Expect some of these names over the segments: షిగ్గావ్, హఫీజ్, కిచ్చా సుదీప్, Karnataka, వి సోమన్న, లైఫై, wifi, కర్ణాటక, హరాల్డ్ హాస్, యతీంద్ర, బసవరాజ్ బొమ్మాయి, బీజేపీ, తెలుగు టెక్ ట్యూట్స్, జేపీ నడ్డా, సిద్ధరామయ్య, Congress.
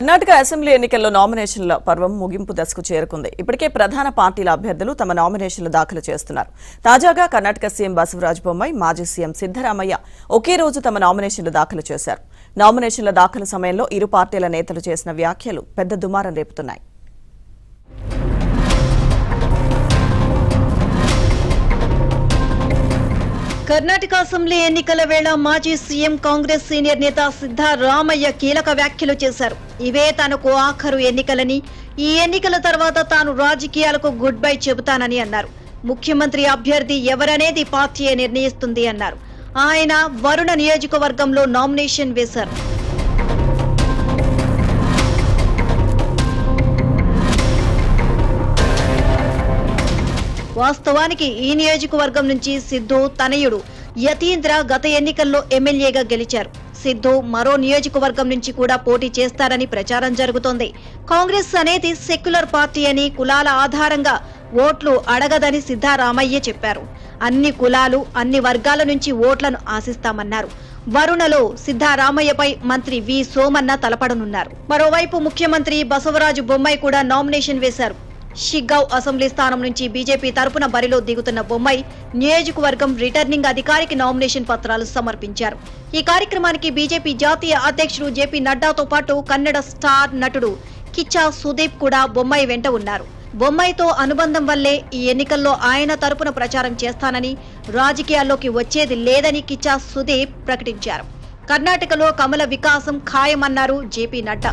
Karnataka assembly ఎన్నికల్లో నామినేషన్ల పర్వం ముగింపు దశకు చేరుకుంది. ఇప్పటికే ప్రధాన పార్టీల అభ్యర్థులు తమ నామినేషన్లు దాఖలు చేస్తున్నారు. తాజాగా కర్ణాటక సీఎం బసవరాజ్ బొమ్మాయి, మాజీ సీఎం సిద్ధరామయ్య ఒకే రోజు తమ నామినేషన్లు దాఖలు చేశారు. నామినేషన్ల దాఖలు సమయంలో ఇరు పార్టీల నేతలు చేసిన వ్యాఖ్యలు పెద్ద దుమారం రేపుతున్నాయి. कर्नाटक असेंब्ली एन्निकल वेळ माजी सीएम कांग्रेस सीनियर नेता सिद्धरामय्य कीलक व्याख्यलु चेशारु. इवे तानुकु आखरु एन्निकलनि, ई एन्निकल तर्वात तानु राजकीयालकु गुड बाय चेबुताननि अन्नारु. मुख्यमंत्री अभ्यर्थी एवरनेदि पार्टीये निर्णयिस्तुंदि अन्नारु. आयन वरुण नियोजकवर्गंलो नामिनेशन वेशारु. వాస్తవానికి ఈ నియోజకవర్గం నుంచి సిద్ధు తనయుడు యతీంద్ర గత ఎన్నికల్లో ఎమ్మెల్యేగా గెలిచారు. సిద్ధు మరో నియోజకవర్గం నుంచి కూడా పోటీ చేస్తారని ప్రచారం జరుగుతోంది. కాంగ్రెస్ అనేది సెక్యులర్ పార్టీ అని, కులాల ఆధారంగా ఓట్లు అడగదని సిద్ధరామయ్య చెప్పారు. అన్ని కులాలు, అన్ని వర్గాల నుంచి ఓట్లను ఆశిస్తామన్నారు. వరుణలో సిద్ధరామయ్యపై మంత్రి వి సోమన్న తలపడనున్నారు. మరోవైపు ముఖ్యమంత్రి బసవరాజ్ బొమ్మాయి కూడా నామినేషన్ వేశారు. షిగ్గావ్ అసెంబ్లీ స్థానం నుంచి బీజేపీ తరపున బరిలో దిగుతున్న బొమ్మాయి నియోజకవర్గం రిటర్నింగ్ అధికారికి నామినేషన్ పత్రాలు సమర్పించారు. ఈ కార్యక్రమానికి బీజేపీ జాతీయ అధ్యక్షుడు జేపీ నడ్డాతో పాటు కన్నడ స్టార్ నటుడు కిచ్చా సుదీప్ కూడా బొమ్మాయి వెంట ఉన్నారు. బొమ్మాయితో అనుబంధం వల్లే ఈ ఎన్నికల్లో ఆయన తరపున ప్రచారం చేస్తానని, రాజకీయాల్లోకి వచ్చేది లేదని కిచ్చా సుదీప్ ప్రకటించారు. కర్ణాటకలో కమల వికాసం ఖాయమన్నారు జేపీ నడ్డా.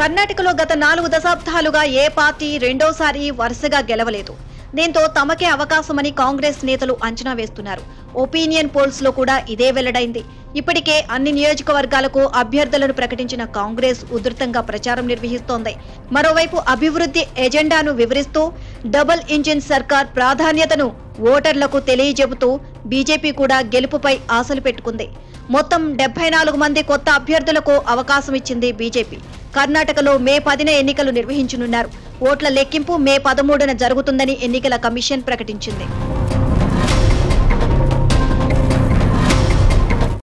కర్ణాటకలో గత 4 దశాబ్దాలుగా ఏ పార్టీ రెండోసారి వరుసగా గెలవలేదు. దీంతో తమకే అవకాశమని కాంగ్రెస్ నేతలు అంచనా వేస్తున్నారు. ఒపీనియన్ పోల్స్ లో కూడా ఇదే వెల్లడైంది. ఇప్పటికే అన్ని నియోజకవర్గాలకు అభ్యర్థులను ప్రకటించిన కాంగ్రెస్ ఉధృతంగా ప్రచారం నిర్వహిస్తోంది. మరోవైపు అభివృద్ధి ఎజెండాను వివరిస్తూ డబుల్ ఇంజిన్ సర్కార్ ప్రాధాన్యతను ఓటర్లకు తెలియజెబుతూ బీజేపీ కూడా గెలుపుపై ఆశలు పెట్టుకుంది. మొత్తం 74 మంది కొత్త అభ్యర్థులకు అవకాశం ఇచ్చింది బీజేపీ. కర్ణాటకలో మే 10న ఎన్నికలు నిర్వహించనున్నారు. ఓట్ల లెక్కింపు మే 13న జరుగుతుందని ఎన్నికల కమిషన్ ప్రకటించింది.